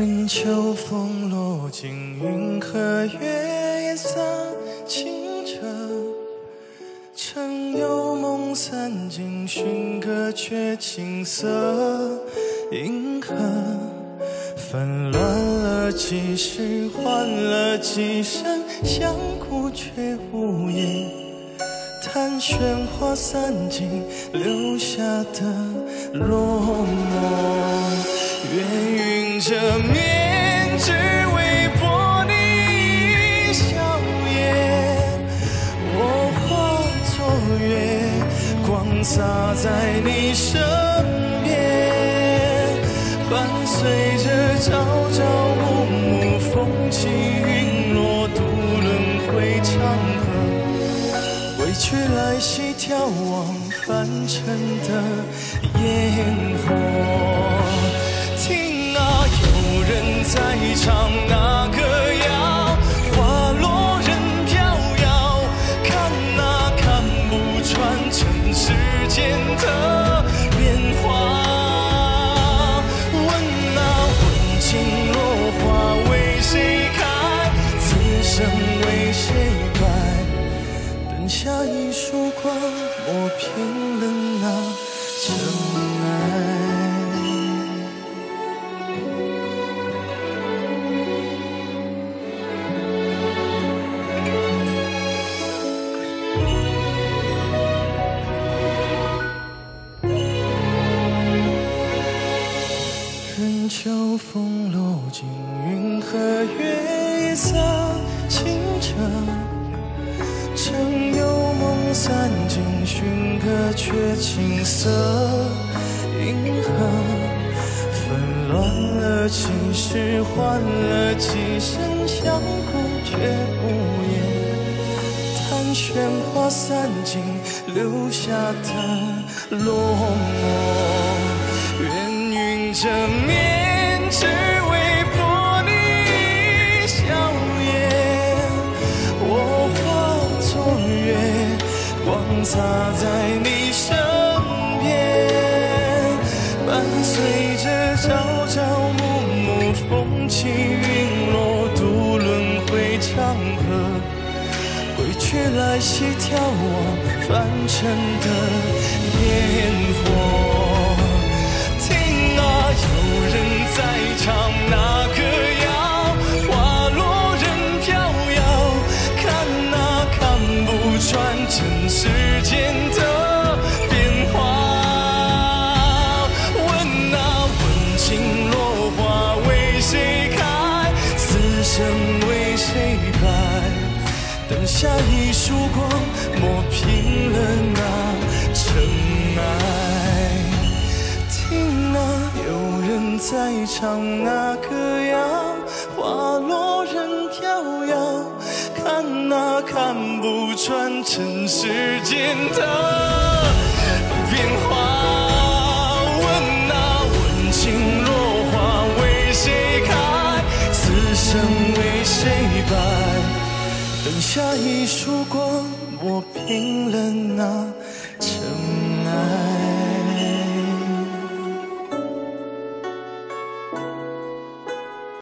任秋风落尽，云和月也洒清澈。曾有梦散尽，寻歌却琴瑟银河。纷乱了几世，换了几生，相顾却无言。 看喧哗散尽，留下的落寞。愿云遮面，只为博你一笑颜。我化作月光，洒在你身边，伴随着朝朝暮暮，风起云落，渡轮回长河。 归去来兮，眺望凡尘的烟火。听啊，有人在唱那歌谣，花落人飘摇。看啊，看不穿尘世间的变化。问啊，问情落花为谁开？此生为谁白？ 下一束光，抹平了那尘埃。任秋风落尽，云和月也洒清澈。 曾有梦散尽，寻歌却琴瑟银河。纷乱了几世，换了几生，相顾却无言。叹喧哗散尽，留下的落寞。愿云遮面，只为博你一笑颜。我。 月光洒在你身边，伴随着朝朝暮暮，风起云落，渡轮回长河。归去来兮，眺望凡尘的烟火。听啊，有人在唱那歌。 穿尘世间的变化，问啊，问情落花为谁开？此生为谁白？等下一束光，抹平了那尘埃。听啊，有人在唱那歌谣，花落人飘摇。 看啊，看不穿尘世间的变化。问啊，问情落花为谁开？此生为谁白？等下一束光，抹平了那尘埃。